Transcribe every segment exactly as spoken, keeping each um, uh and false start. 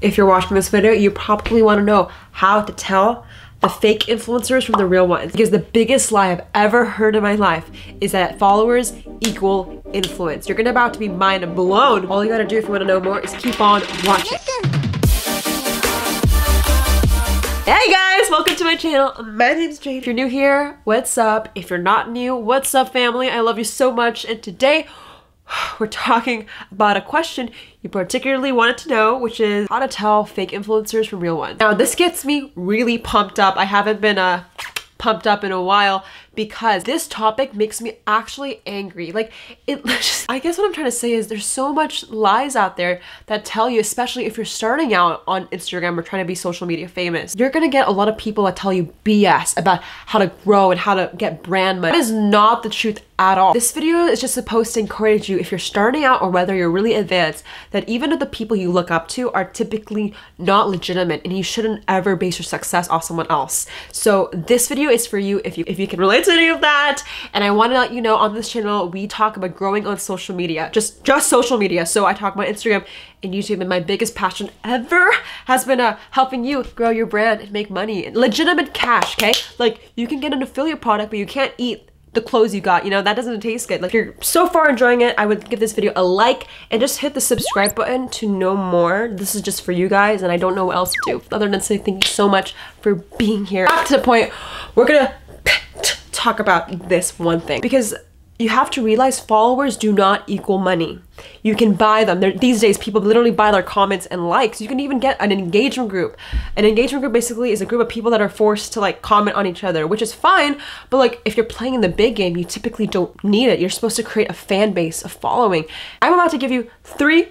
if you're watching this video, you probably want to know how to tell the fake influencers from the real ones, because the biggest lie I've ever heard in my life is that followers equal influence. You're gonna about to be mind blown. All you gotta do if you want to know more is keep on watching. Hey guys, welcome to my channel. My name's Jade. If you're new here, what's up? If you're not new, what's up, family? I love you so much, and today we're talking about a question you particularly wanted to know, which is how to tell fake influencers from real ones. Now, this gets me really pumped up. I haven't been uh, pumped up in a while because this topic makes me actually angry. Like, it just, I guess what I'm trying to say is there's so much lies out there that tell you, especially if you're starting out on Instagram or trying to be social media famous, you're gonna get a lot of people that tell you B S about how to grow and how to get brand money. That is not the truth at all. This video is just supposed to encourage you, if you're starting out or whether you're really advanced, that even if the people you look up to are typically not legitimate, and you shouldn't ever base your success off someone else. So this video is for you if you if you can relate to any of that. And I want to let you know, on this channel we talk about growing on social media, just just social media. So I talk about Instagram and YouTube, and my biggest passion ever has been uh, helping you grow your brand and make money and legitimate cash. Okay, like, you can get an affiliate product, but you can't eat the clothes you got, you know, that doesn't taste good. Like, if you're so far enjoying it, I would give this video a like and just hit the subscribe button to know more. This is just for you guys, and I don't know what else to do other than say thank you so much for being here. Back to the point, we're gonna talk about this one thing, because you have to realize followers do not equal money. You can buy them. They're, these days, people literally buy their comments and likes. You can even get an engagement group. An engagement group basically is a group of people that are forced to like comment on each other, which is fine, but like if you're playing in the big game, you typically don't need it. You're supposed to create a fan base, a following. I'm about to give you three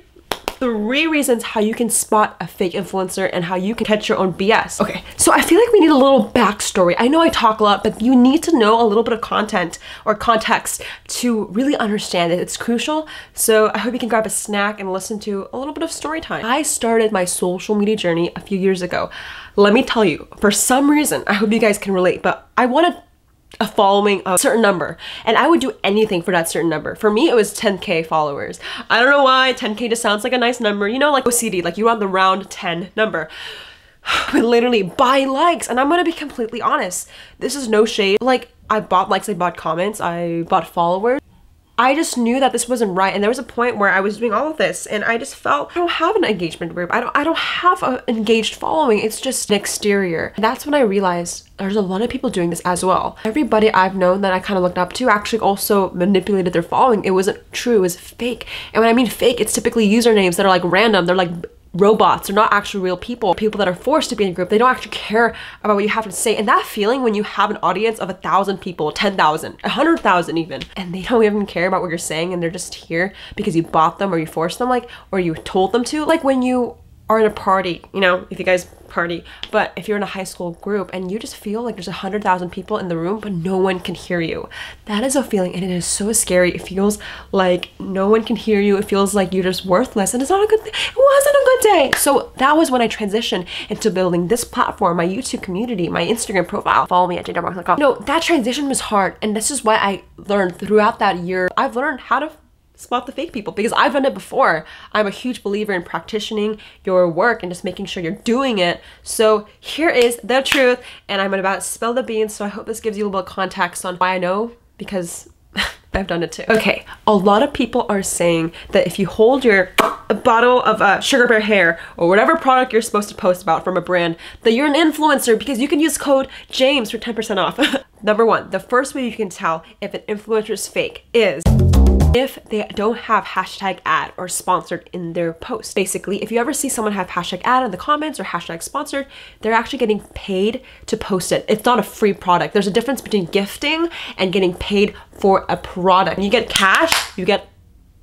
Three reasons how you can spot a fake influencer and how you can catch your own B S. Okay, so I feel like we need a little backstory. I know I talk a lot, but you need to know a little bit of content or context to really understand it. It's crucial. So I hope you can grab a snack and listen to a little bit of story time. I started my social media journey a few years ago. Let me tell you, for some reason, I hope you guys can relate, but I wanted a following of a certain number, and I would do anything for that certain number. For me, it was ten K followers. I don't know why ten K just sounds like a nice number, you know, like O C D, like you want the round ten number. But literally buy likes, and I'm gonna be completely honest, this is no shade. Like, I bought likes, I bought comments, I bought followers. I just knew that this wasn't right, and there was a point where I was doing all of this and I just felt, I don't have an engagement group. I don't I don't have an engaged following. It's just an exterior. And that's when I realized there's a lot of people doing this as well. Everybody I've known that I kind of looked up to actually also manipulated their following. It wasn't true, it was fake. And when I mean fake, it's typically usernames that are like random. They're like robots. They're not actually real people. People that are forced to be in a group, they don't actually care about what you have to say. And that feeling when you have an audience of a thousand people, ten thousand, a hundred thousand even, and they don't even care about what you're saying, and they're just here because you bought them or you forced them, like, or you told them to. Like when you are in a party, you know, if you guys party, but if you're in a high school group and you just feel like there's a hundred thousand people in the room but no one can hear you, that is a feeling, and it is so scary. It feels like no one can hear you. It feels like you're just worthless, and it's not a good thing. It wasn't a good day. So that was when I transitioned into building this platform, my YouTube community, my Instagram profile. Follow me at jade darmawangsa dot com. No, that transition was hard, and this is why I learned throughout that year. I've learned how to spot the fake people, because I've done it before. I'm a huge believer in practicing your work and just making sure you're doing it. So here is the truth, and I'm about to spill the beans, so I hope this gives you a little bit of context on why I know, because I've done it too. Okay, a lot of people are saying that if you hold your bottle of uh, Sugar Bear Hair or whatever product you're supposed to post about from a brand, that you're an influencer because you can use code James for ten percent off. Number one, the first way you can tell if an influencer is fake is if they don't have hashtag ad or sponsored in their post. Basically, if you ever see someone have hashtag ad in the comments or hashtag sponsored, they're actually getting paid to post it. It's not a free product. There's a difference between gifting and getting paid for a product. When you get cash, you get,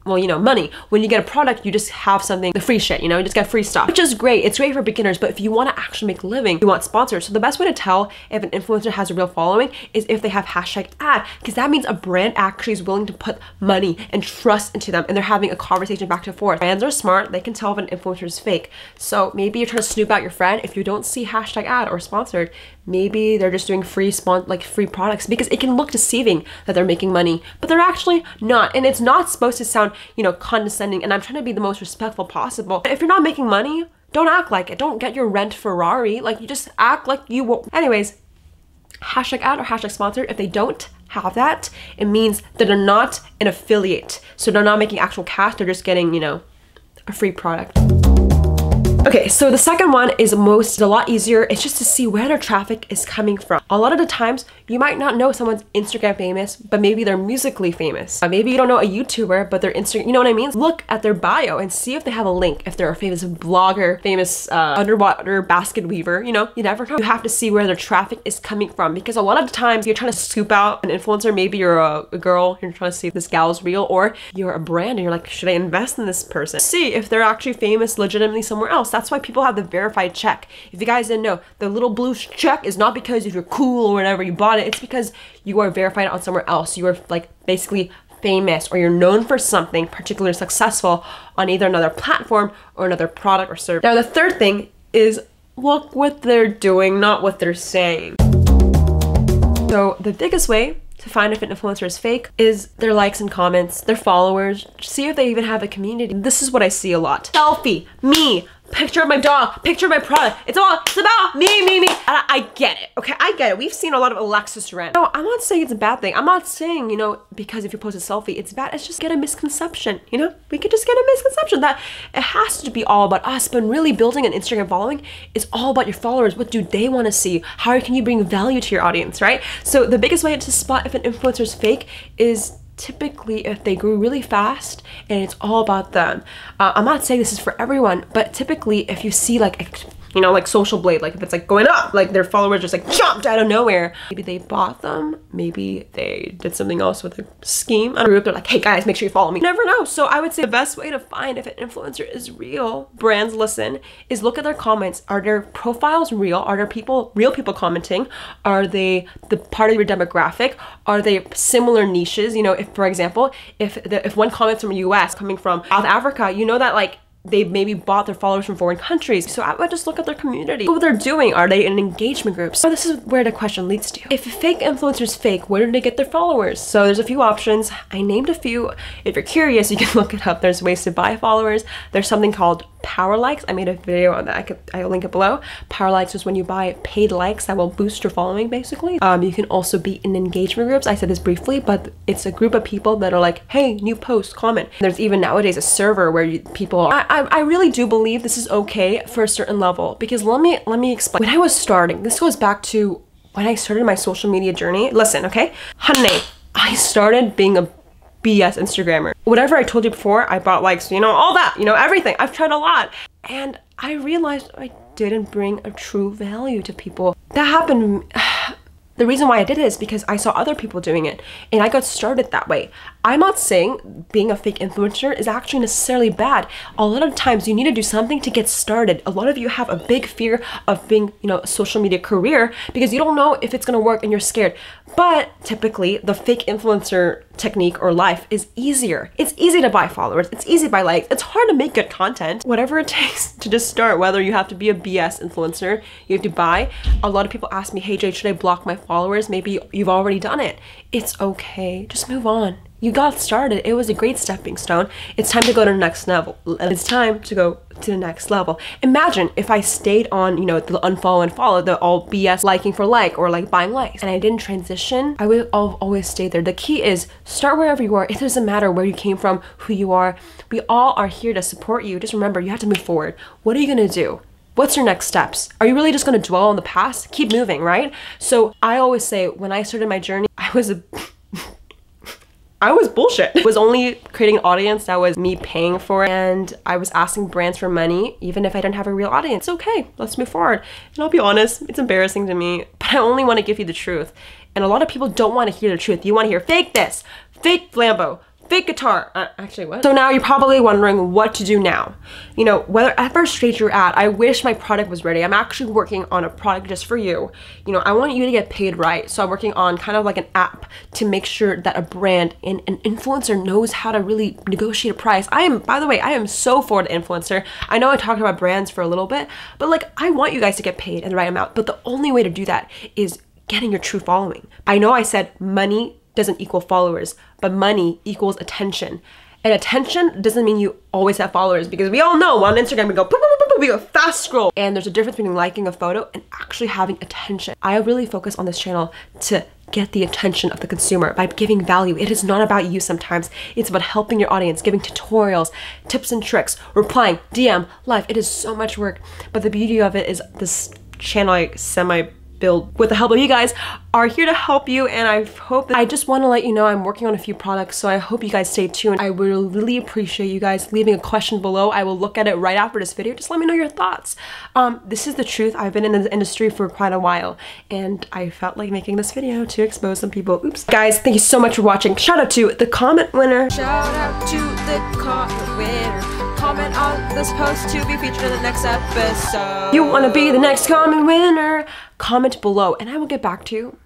well, you know, money. When you get a product, you just have something, the free shit, you know, you just get free stuff, which is great. It's great for beginners, but if you want to actually make a living, you want sponsors. So the best way to tell if an influencer has a real following is if they have hashtag ad, because that means a brand actually is willing to put money and trust into them, and they're having a conversation back and forth. Brands are smart. They can tell if an influencer is fake. So maybe you're trying to snoop out your friend. If you don't see hashtag ad or sponsored, maybe they're just doing free spon like free products, because it can look deceiving that they're making money, but they're actually not. And it's not supposed to sound, you know, condescending, and I'm trying to be the most respectful possible. If you're not making money, Don't act like it. Don't get your rent Ferrari. Like, you just act like you won't. Anyways, hashtag ad or hashtag sponsored. If they don't have that, it means that they're not an affiliate. So they're not making actual cash. They're just getting, you know, a free product. Okay, so the second one is most, a lot easier. It's just to see where their traffic is coming from. A lot of the times, you might not know someone's Instagram famous, but maybe they're musically famous. Or maybe you don't know a YouTuber, but they're Instagram, you know what I mean? Look at their bio and see if they have a link. If they're a famous blogger, famous uh, underwater basket weaver, you know, you never know. You have to see where their traffic is coming from, because a lot of the times you're trying to scoop out an influencer. Maybe you're a, a girl, you're trying to see if this gal's real, or you're a brand and you're like, should I invest in this person? See if they're actually famous legitimately somewhere else. That's why people have the verified check. If you guys didn't know, the little blue check is not because if you're cool or whatever you bought it, it's because you are verified on somewhere else. You are like basically famous, or you're known for something particularly successful on either another platform or another product or service. Now the third thing is look what they're doing, not what they're saying. So the biggest way to find if an influencer is fake is their likes and comments, their followers, see if they even have a community. This is what I see a lot. Selfie, me, picture of my dog, picture of my product. It's all, it's about me, me, me. And I, I get it, okay? I get it. We've seen a lot of Alexis Ren. No, I'm not saying it's a bad thing. I'm not saying, you know, because if you post a selfie, it's bad. It's just get a misconception, you know? We could just get a misconception that it has to be all about us, but really building an Instagram following is all about your followers. What do they want to see? How can you bring value to your audience, right? So the biggest way to spot if an influencer is fake is typically if they grew really fast and it's all about them. Uh, I'm not saying this is for everyone, but typically if you see like, you know, like Social Blade, like if it's like going up, like their followers just like jumped out of nowhere. Maybe they bought them, maybe they did something else with a scheme. On a group, they're like, hey guys, make sure you follow me. You never know. So I would say the best way to find if an influencer is real, brands listen, is look at their comments. Are their profiles real? Are there people, real people commenting? Are they the part of your demographic? Are they similar niches? You know, if for example, if the, if one comment's from the U S coming from South Africa, you know that like, they maybe bought their followers from foreign countries. So I would just look at their community. What they're doing, are they in engagement groups? So this is where the question leads to. If a fake influencer is fake, where do they get their followers? So there's a few options. I named a few. If you're curious, you can look it up. There's ways to buy followers. There's something called power likes. I made a video on that. I could, I'll link it below. Power likes is when you buy paid likes that will boost your following, basically. Um, you can also be in engagement groups. I said this briefly, but it's a group of people that are like, hey, new post, comment. There's even nowadays a server where you, people are. I, I, I really do believe this is okay for a certain level, because let me, let me explain. When I was starting, this goes back to when I started my social media journey. Listen, okay? Honey, I started being a B S Instagrammer. Whatever I told you before, I bought likes, you know, all that, you know, everything. I've tried a lot. And I realized I didn't bring a true value to people. That happened. The reason why I did it is because I saw other people doing it and I got started that way. I'm not saying being a fake influencer is actually necessarily bad. A lot of times you need to do something to get started. A lot of you have a big fear of being, you know, a social media career because you don't know if it's going to work and you're scared. But typically the fake influencer technique or life is easier. It's easy to buy followers. It's easy to buy likes. It's hard to make good content. Whatever it takes to just start, whether you have to be a B S influencer, you have to buy. A lot of people ask me, hey Jade, should I block my followers? Maybe you've already done it. It's okay. Just move on. You got started. It was a great stepping stone. It's time to go to the next level. It's time to go to the next level. Imagine if I stayed on, you know, the unfollow and follow, the all B S liking for like or like buying likes, and I didn't transition, I would always stay there. The key is start wherever you are. It doesn't matter where you came from, who you are. We all are here to support you. Just remember, you have to move forward. What are you going to do? What's your next steps? Are you really just going to dwell on the past? Keep moving, right? So I always say when I started my journey, I was a... I was bullshit. I was only creating an audience that was me paying for it, and I was asking brands for money even if I didn't have a real audience. It's okay, let's move forward. And I'll be honest, it's embarrassing to me, but I only want to give you the truth. And a lot of people don't want to hear the truth. You want to hear fake this, fake Flambo, fake guitar. Uh, actually, what? So now you're probably wondering what to do now. You know, whatever stage you're at, I wish my product was ready. I'm actually working on a product just for you. You know, I want you to get paid right. So I'm working on kind of like an app to make sure that a brand and an influencer knows how to really negotiate a price. I am, by the way, I am so for the influencer. I know I talked about brands for a little bit, but like, I want you guys to get paid in the right amount. But the only way to do that is getting your true following. I know I said money doesn't equal followers, but money equals attention. And attention doesn't mean you always have followers, because we all know on Instagram we go boop, boop, boop, boop, we go fast scroll. And there's a difference between liking a photo and actually having attention. I really focus on this channel to get the attention of the consumer by giving value. It is not about you sometimes. It's about helping your audience, giving tutorials, tips and tricks, replying, D M, live. It is so much work. But the beauty of it is this channel I semi build with the help of you guys are here to help you, and I hope that I just want to let you know I'm working on a few products, so I hope you guys stay tuned. I would really appreciate you guys leaving a question below. I will look at it right after this video. Just let me know your thoughts. Um, this is the truth. I've been in the industry for quite a while, and I felt like making this video to expose some people. Oops. Guys, thank you so much for watching. Shout out to the comment winner. Shout out to the comment winner. Comment on this post to be featured in the next episode. You want to be the next comment winner? Comment below and I will get back to you.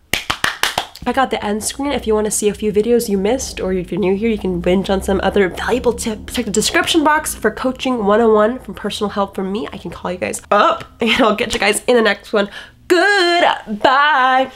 I got the end screen if you want to see a few videos you missed, or if you're new here you can binge on some other valuable tips. Check the description box for coaching one oh one from personal help from me. I can call you guys up and I'll get you guys in the next one. Goodbye.